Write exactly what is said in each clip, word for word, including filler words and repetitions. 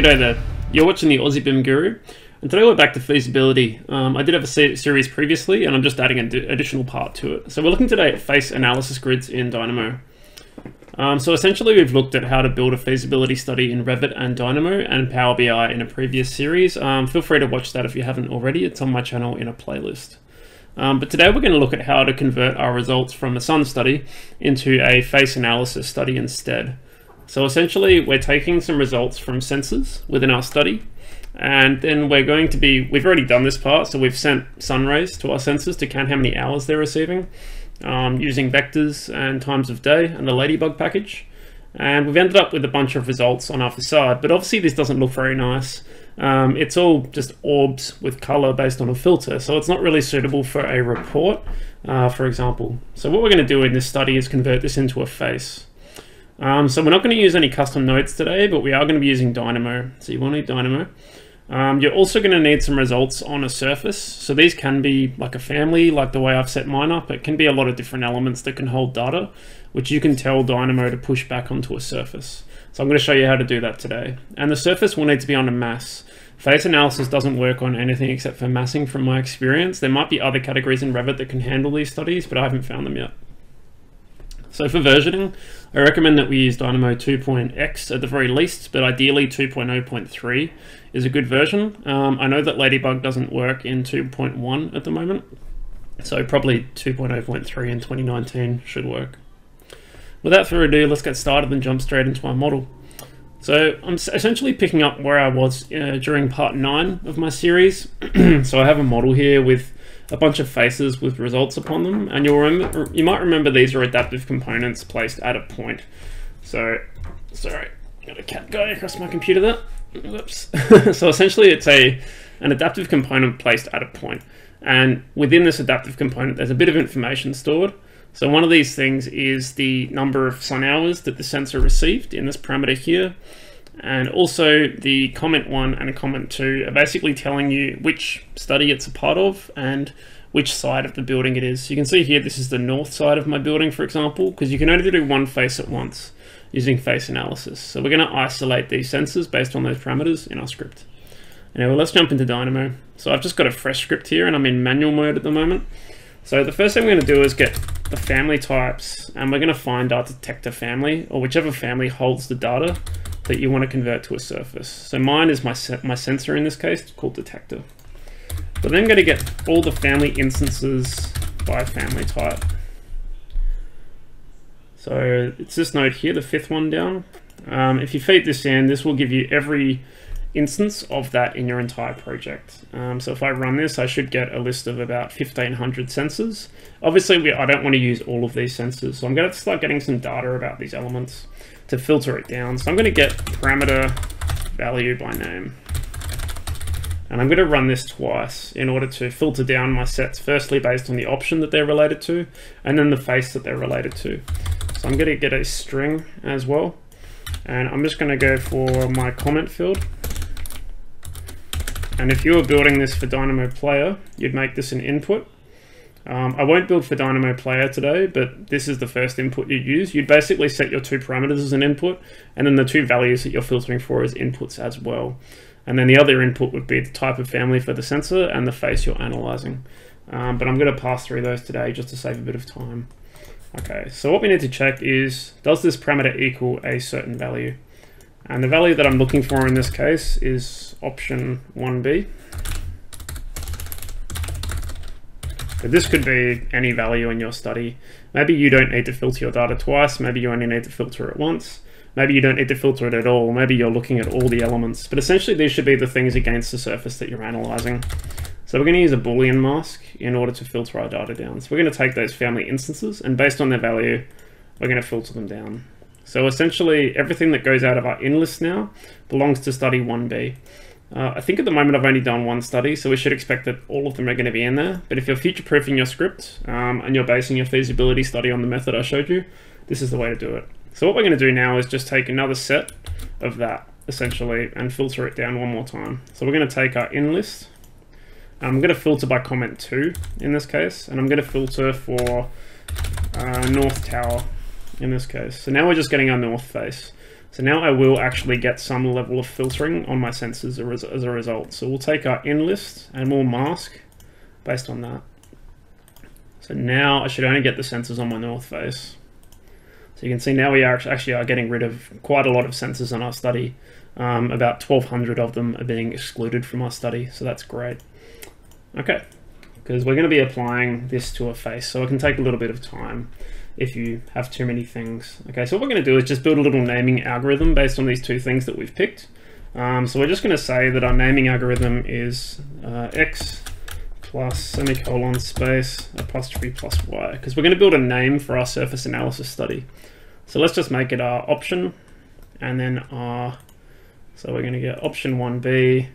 G'day there, you're watching the Aussie B I M Guru, and today we're back to feasibility. Um, I did have a series previously, and I'm just adding an additional part to it. So we're looking today at face analysis grids in Dynamo. Um, so essentially we've looked at how to build a feasibility study in Revit and Dynamo and Power B I in a previous series. Um, feel free to watch that if you haven't already, it's on my channel in a playlist. Um, but today we're going to look at how to convert our results from a sun study into a face analysis study instead. So essentially we're taking some results from sensors within our study, and then we're going to be, we've already done this part, so we've sent sun rays to our sensors to count how many hours they're receiving um, using vectors and times of day and the ladybug package. And we've ended up with a bunch of results on our facade, but obviously this doesn't look very nice. Um, it's all just orbs with color based on a filter, so it's not really suitable for a report, uh, for example. So what we're gonna do in this study is convert this into a face. Um, so we're not going to use any custom nodes today, but we are going to be using Dynamo. So you will need Dynamo. Um, you're also going to need some results on a surface. So these can be like a family, like the way I've set mine up. It can be a lot of different elements that can hold data, which you can tell Dynamo to push back onto a surface. So I'm going to show you how to do that today. And the surface will need to be on a mass. Face analysis doesn't work on anything except for massing from my experience. There might be other categories in Revit that can handle these studies, but I haven't found them yet. So for versioning, I recommend that we use Dynamo two point X at the very least, but ideally two point oh point three is a good version. Um, I know that Ladybug doesn't work in two point one at the moment, so probably two point oh point three in twenty nineteen should work. Without further ado, let's get started and jump straight into our model. So I'm essentially picking up where I was uh, during part nine of my series. So I have a model here with a bunch of faces with results upon them, and you'll remember, you might remember these are adaptive components placed at a point. So, sorry, got a cat going across my computer there. Whoops. So essentially it's a an adaptive component placed at a point. And within this adaptive component, there's a bit of information stored. So one of these things is the number of sun hours that the sensor received in this parameter here. And also the comment one and comment two are basically telling you which study it's a part of and which side of the building it is. So you can see here, this is the north side of my building, for example, because you can only do one face at once using face analysis. So we're going to isolate these sensors based on those parameters in our script. Anyway, let's jump into Dynamo. So I've just got a fresh script here and I'm in manual mode at the moment. So the first thing we're going to do is get the family types, and we're going to find our detector family, or whichever family holds the data that you want to convert to a surface. So mine is my my sensor in this case, called detector. But then I'm going to get all the family instances by family type. So it's this node here, the fifth one down. Um, if you feed this in, this will give you every instance of that in your entire project. Um, so if I run this, I should get a list of about fifteen hundred sensors. Obviously, we, I don't want to use all of these sensors, so I'm going to start getting some data about these elements to filter it down. So I'm going to get parameter value by name. And I'm going to run this twice in order to filter down my sets, firstly based on the option that they're related to, and then the face that they're related to. So I'm going to get a string as well. And I'm just going to go for my comment field. And if you were building this for Dynamo Player, you'd make this an input. Um, I won't build for Dynamo Player today, but this is the first input you'd use. You'd basically set your two parameters as an input, and then the two values that you're filtering for as inputs as well. And then the other input would be the type of family for the sensor and the face you're analyzing. Um, but I'm going to pass through those today just to save a bit of time. Okay, so what we need to check is, does this parameter equal a certain value? And the value that I'm looking for in this case is option one B. But this could be any value in your study. Maybe you don't need to filter your data twice. Maybe you only need to filter it once. Maybe you don't need to filter it at all. Maybe you're looking at all the elements. But essentially, these should be the things against the surface that you're analyzing. So we're going to use a Boolean mask in order to filter our data down. So we're going to take those family instances, and based on their value, we're going to filter them down. So essentially, everything that goes out of our in list now belongs to study one B. Uh, I think at the moment I've only done one study, so we should expect that all of them are going to be in there. But if you're future-proofing your script um, and you're basing your feasibility study on the method I showed you, this is the way to do it. So what we're going to do now is just take another set of that, essentially, and filter it down one more time. So we're going to take our in list. I'm going to filter by comment two in this case, and I'm going to filter for uh, North Tower in this case. So now we're just getting our north face. So now I will actually get some level of filtering on my sensors as a result. So we'll take our in list and we'll mask based on that. So now I should only get the sensors on my north face. So you can see now we are actually are getting rid of quite a lot of sensors in our study. Um, about twelve hundred of them are being excluded from our study. So that's great. Okay, because we're going to be applying this to a face. So it can take a little bit of time if you have too many things. Okay, so what we're going to do is just build a little naming algorithm based on these two things that we've picked. Um, so we're just going to say that our naming algorithm is uh, x plus semicolon space apostrophe plus y, because we're going to build a name for our surface analysis study. So let's just make it our option and then our, so we're going to get option one B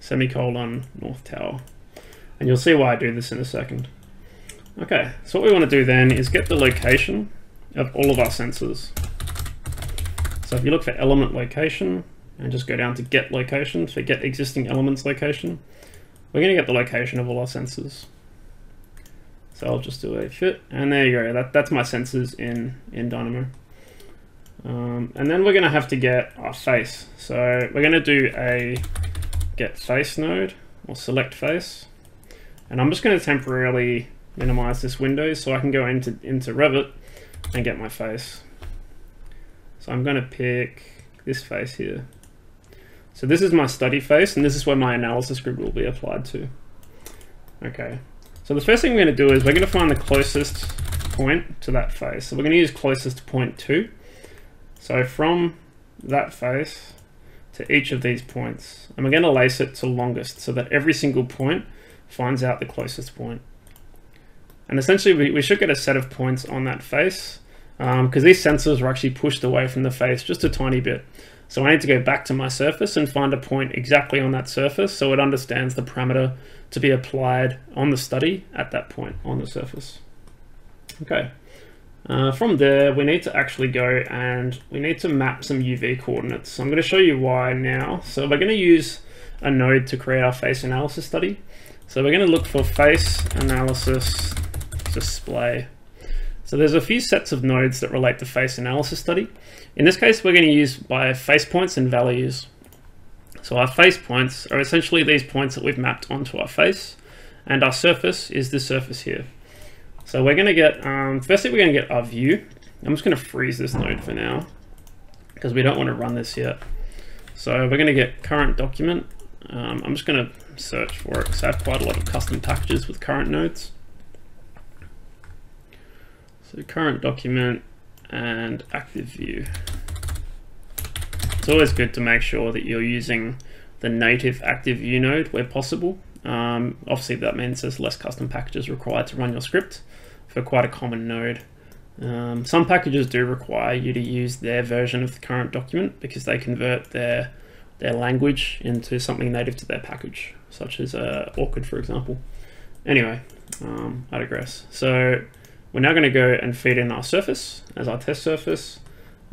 semicolon north tower. And you'll see why I do this in a second. Okay, so what we want to do then is get the location of all of our sensors. So if you look for element location and just go down to get location, so get existing elements location, we're going to get the location of all our sensors. So I'll just do a fit, and there you go, that, that's my sensors in, in Dynamo. Um, and then we're going to have to get our face. So we're going to do a get face node or select face. And I'm just going to temporarily minimize this window so I can go into, into Revit and get my face. So I'm going to pick this face here. So this is my study face, and this is where my analysis grid will be applied to. Okay, so the first thing we're going to do is we're going to find the closest point to that face. So we're going to use closest point to. So from that face to each of these points, and we're going to lace it to longest so that every single point finds out the closest point. And essentially we, we should get a set of points on that face because um, these sensors are actually pushed away from the face just a tiny bit. So I need to go back to my surface and find a point exactly on that surface so it understands the parameter to be applied on the study at that point on the surface. Okay, uh, from there we need to actually go and we need to map some U V coordinates. So I'm going to show you why now. So we're going to use a node to create our face analysis study. So we're going to look for face analysis display. So there's a few sets of nodes that relate to face analysis study. In this case, we're going to use by face points and values. So our face points are essentially these points that we've mapped onto our face, and our surface is this surface here. So we're going to get, um, firstly we're going to get our view. I'm just going to freeze this node for now because we don't want to run this yet. So we're going to get current document. Um, I'm just going to search for it because I have quite a lot of custom packages with current nodes. So current document and active view. It's always good to make sure that you're using the native active view node where possible. Um, obviously that means there's less custom packages required to run your script for quite a common node. Um, some packages do require you to use their version of the current document because they convert their, their language into something native to their package, such as uh, Orchid, for example. Anyway, um, I digress. So we're now going to go and feed in our surface as our test surface.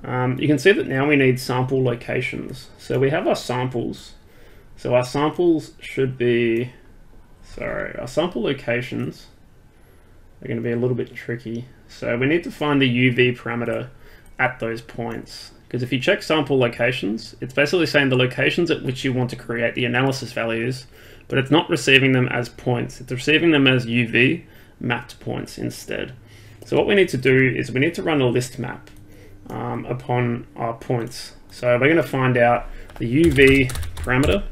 Um, you can see that now we need sample locations. So we have our samples. So our samples should be, sorry, our sample locations are going to be a little bit tricky. So we need to find the U V parameter at those points. Because if you check sample locations, it's basically saying the locations at which you want to create the analysis values, but it's not receiving them as points. It's receiving them as U V mapped points instead. So what we need to do is we need to run a list map um, upon our points. So we're going to find out the U V parameter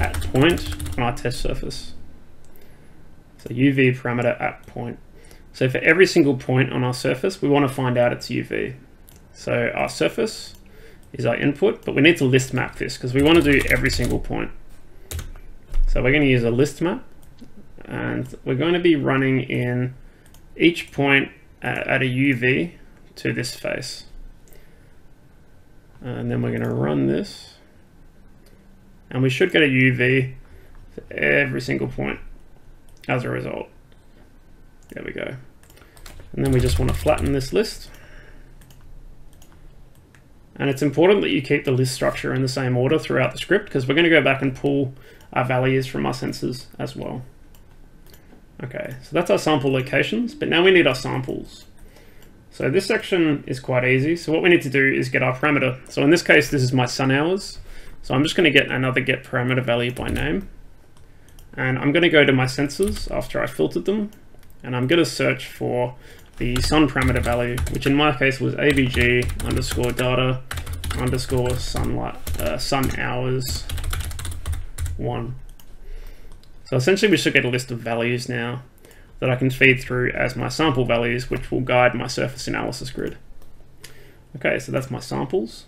at point on our test surface. So U V parameter at point. So for every single point on our surface, we want to find out its U V. So our surface is our input, but we need to list map this because we want to do every single point. So we're going to use a list map. And we're going to be running in each point at a U V to this face. And then we're going to run this. And we should get a U V for every single point as a result. There we go. And then we just want to flatten this list. And it's important that you keep the list structure in the same order throughout the script because we're going to go back and pull our values from our sensors as well. Okay, so that's our sample locations, but now we need our samples. So this section is quite easy. So what we need to do is get our parameter. So in this case, this is my sun hours. So I'm just going to get another get parameter value by name. And I'm going to go to my sensors after I filtered them. And I'm going to search for the sun parameter value, which in my case was abg underscore data underscore sunlight, uh, sun hours one. So essentially we should get a list of values now that I can feed through as my sample values, which will guide my surface analysis grid. Okay, so that's my samples.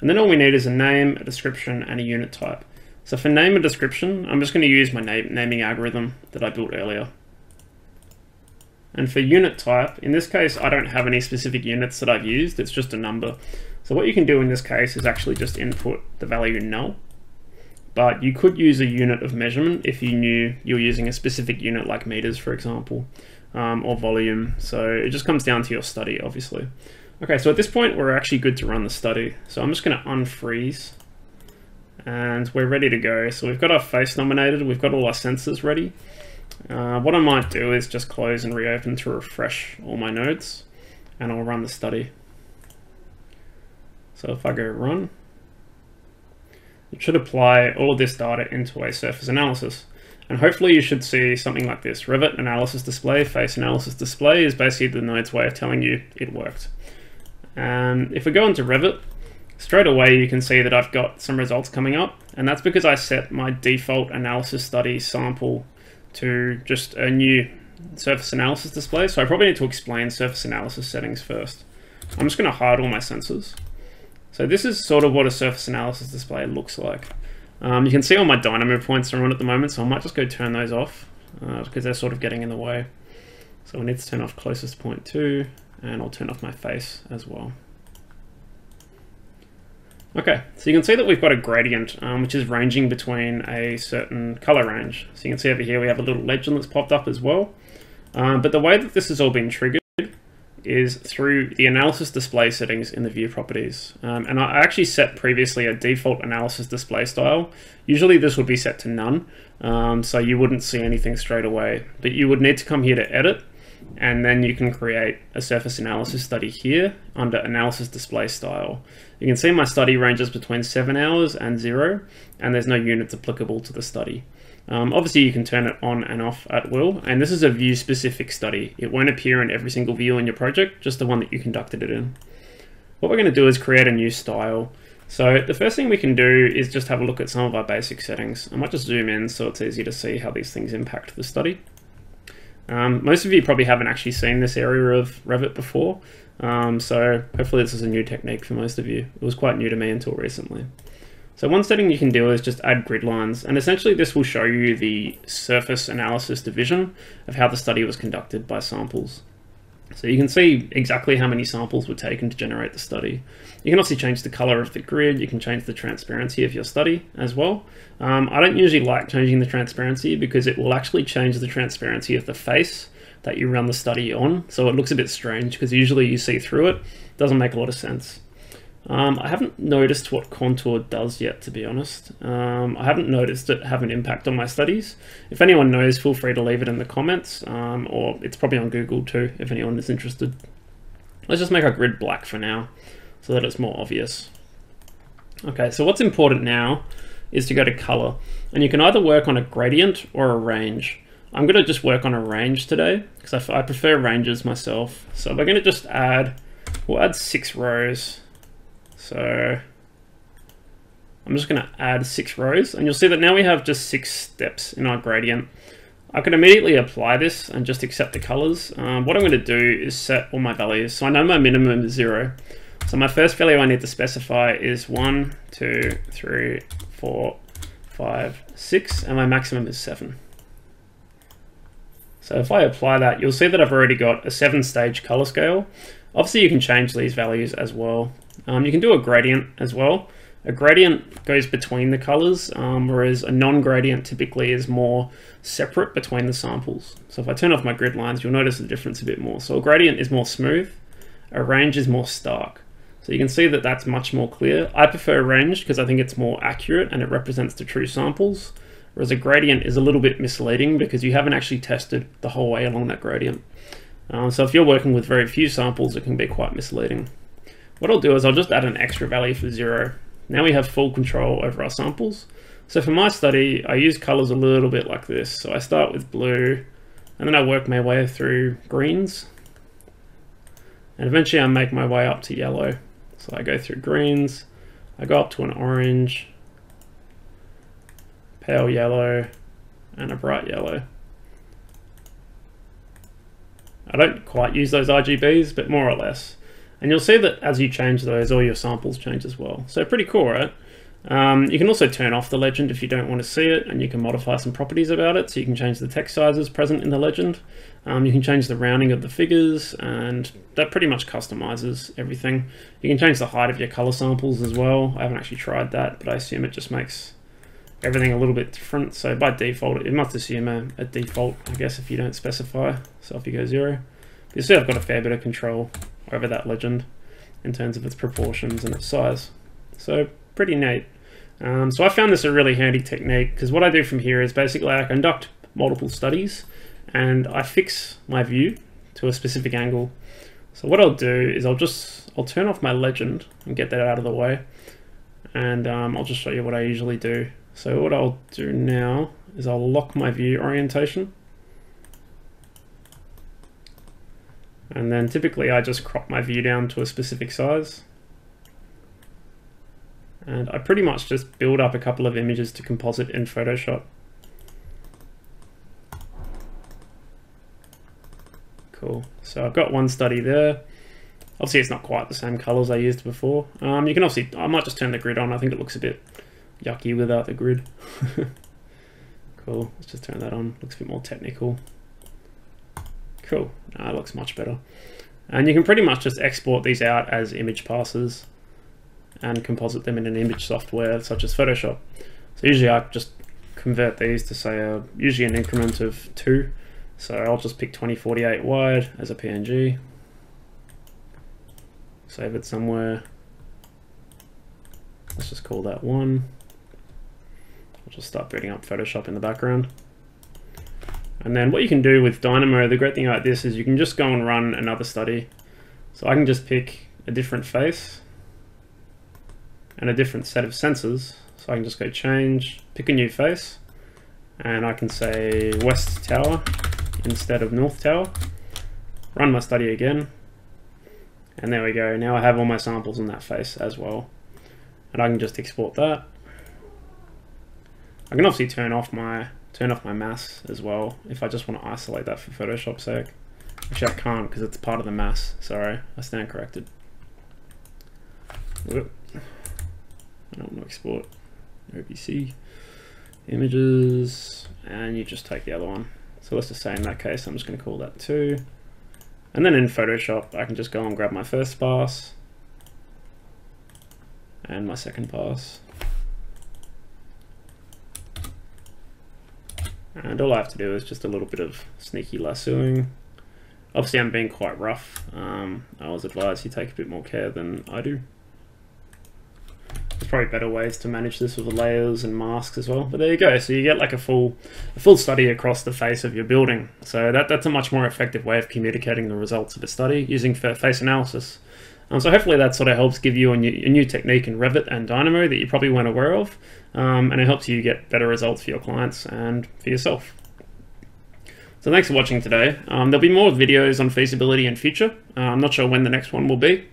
And then all we need is a name, a description, and a unit type. So for name and description, I'm just going to use my name, naming algorithm that I built earlier. And for unit type, in this case, I don't have any specific units that I've used, it's just a number. So what you can do in this case is actually just input the value null, but you could use a unit of measurement if you knew you're using a specific unit like meters, for example, um, or volume. So it just comes down to your study, obviously. Okay, so at this point, we're actually good to run the study. So I'm just gonna unfreeze and we're ready to go. So we've got our face nominated, we've got all our sensors ready. Uh, what I might do is just close and reopen to refresh all my nodes, and I'll run the study. So if I go run, it should apply all of this data into a surface analysis. And hopefully you should see something like this. Revit analysis display, face analysis display is basically the node's way of telling you it worked. And if we go into Revit, straight away you can see that I've got some results coming up, and that's because I set my default analysis study sample to just a new surface analysis display. So I probably need to explain surface analysis settings first. I'm just going to hide all my sensors. So this is sort of what a surface analysis display looks like. Um, you can see all my Dynamo points are on at the moment, so I might just go turn those off uh, because they're sort of getting in the way. So I need to turn off closest point two, and I'll turn off my face as well. Okay, so you can see that we've got a gradient, um, which is ranging between a certain color range. So you can see over here we have a little legend that's popped up as well. Um, but the way that this has all been triggered is through the analysis display settings in the view properties. Um, and I actually set previously a default analysis display style. Usually this would be set to none, um, so you wouldn't see anything straight away. But you would need to come here to edit, and then you can create a surface analysis study here under analysis display style. You can see my study ranges between seven hours and zero, and there's no units applicable to the study. Um, obviously you can turn it on and off at will, and this is a view specific study. It won't appear in every single view in your project, just the one that you conducted it in. What we're going to do is create a new style. So the first thing we can do is just have a look at some of our basic settings. I might just zoom in so it's easy to see how these things impact the study. Um, most of you probably haven't actually seen this area of Revit before, um, so hopefully this is a new technique for most of you. It was quite new to me until recently. So one setting you can do is just add grid lines, and essentially this will show you the surface analysis division of how the study was conducted by samples. So you can see exactly how many samples were taken to generate the study. You can also change the color of the grid, you can change the transparency of your study as well. Um, I don't usually like changing the transparency because it will actually change the transparency of the face that you run the study on. So it looks a bit strange because usually you see through it. It doesn't make a lot of sense. Um, I haven't noticed what contour does yet, to be honest. Um, I haven't noticed it have an impact on my studies. If anyone knows, feel free to leave it in the comments, um, or it's probably on Google too, if anyone is interested. Let's just make our grid black for now, so that it's more obvious. Okay, so what's important now is to go to color, and you can either work on a gradient or a range. I'm gonna just work on a range today, because I, I prefer ranges myself. So we're gonna just add, we'll add six rows. So I'm just going to add six rows, and you'll see that now we have just six steps in our gradient. I can immediately apply this and just accept the colors. Um, what I'm going to do is set all my values. So I know my minimum is zero. So my first value I need to specify is one, two, three, four, five, six, and my maximum is seven. So if I apply that, you'll see that I've already got a seven stage color scale. Obviously you can change these values as well. Um, you can do a gradient as well. A gradient goes between the colors, um, whereas a non-gradient typically is more separate between the samples. So if I turn off my grid lines, you'll notice the difference a bit more. So a gradient is more smooth, a range is more stark. So you can see that that's much more clear. I prefer range because I think it's more accurate and it represents the true samples, whereas a gradient is a little bit misleading because you haven't actually tested the whole way along that gradient. Uh, so if you're working with very few samples, it can be quite misleading. What I'll do is I'll just add an extra value for zero. Now we have full control over our samples. So for my study, I use colors a little bit like this. So I start with blue, and then I work my way through greens. And eventually I make my way up to yellow. So I go through greens, I go up to an orange, pale yellow, and a bright yellow. I don't quite use those R G Bs, but more or less. And you'll see that as you change those, all your samples change as well. So pretty cool, right? Um, you can also turn off the legend if you don't want to see it, and you can modify some properties about it. So you can change the text sizes present in the legend. Um, you can change the rounding of the figures, and that pretty much customizes everything. You can change the height of your color samples as well. I haven't actually tried that, but I assume it just makes everything a little bit different. So by default, it must assume a, a default, I guess, if you don't specify. So if you go zero, you'll see I've got a fair bit of control over that legend in terms of its proportions and its size. So pretty neat. Um, so I found this a really handy technique, because what I do from here is basically I conduct multiple studies and I fix my view to a specific angle. So what I'll do is I'll just, I'll turn off my legend and get that out of the way. And um, I'll just show you what I usually do. So what I'll do now is I'll lock my view orientation. And then typically I just crop my view down to a specific size. And I pretty much just build up a couple of images to composite in Photoshop. Cool, so I've got one study there. Obviously it's not quite the same colors I used before. Um, you can obviously, I might just turn the grid on. I think it looks a bit yucky without the grid. Cool, let's just turn that on. Looks a bit more technical. Cool, no, it looks much better. And you can pretty much just export these out as image passes and composite them in an image software such as Photoshop. So usually I just convert these to, say, a, usually an increment of two. So I'll just pick twenty forty-eight wide as a P N G. Save it somewhere. Let's just call that one. I'll just start booting up Photoshop in the background. And then what you can do with Dynamo, the great thing about this is you can just go and run another study. So I can just pick a different face and a different set of sensors. So I can just go change, pick a new face, and I can say West Tower instead of North Tower. Run my study again. And there we go. Now I have all my samples in that face as well. And I can just export that. I can obviously turn off my turn off my mass as well, if I just want to isolate that for Photoshop's sake. Actually, I can't, because it's part of the mass. Sorry, I stand corrected. Whoop. I don't want to export. O B C, images, and you just take the other one. So let's just say in that case, I'm just going to call that two. And then in Photoshop, I can just go and grab my first pass and my second pass. And all I have to do is just a little bit of sneaky lassoing. Obviously, I'm being quite rough. Um, I was advised you take a bit more care than I do. There's probably better ways to manage this with the layers and masks as well. But there you go. So you get like a full, a full study across the face of your building. So that, that's a much more effective way of communicating the results of a study using face analysis. Um, so hopefully that sort of helps give you a new, a new technique in Revit and Dynamo that you probably weren't aware of, um, and it helps you get better results for your clients and for yourself. So thanks for watching today. Um, there'll be more videos on feasibility in future. Uh, I'm not sure when the next one will be,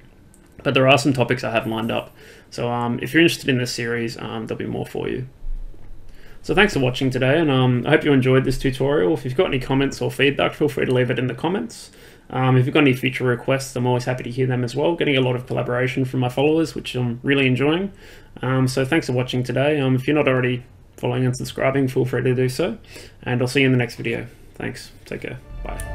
but there are some topics I have lined up. So um, if you're interested in this series, um, there'll be more for you. So thanks for watching today, and um, I hope you enjoyed this tutorial. If you've got any comments or feedback, feel free to leave it in the comments. Um, if you've got any future requests, I'm always happy to hear them as well. Getting a lot of collaboration from my followers, which I'm really enjoying. Um, so thanks for watching today. Um, if you're not already following and subscribing, feel free to do so. And I'll see you in the next video. Thanks. Take care. Bye.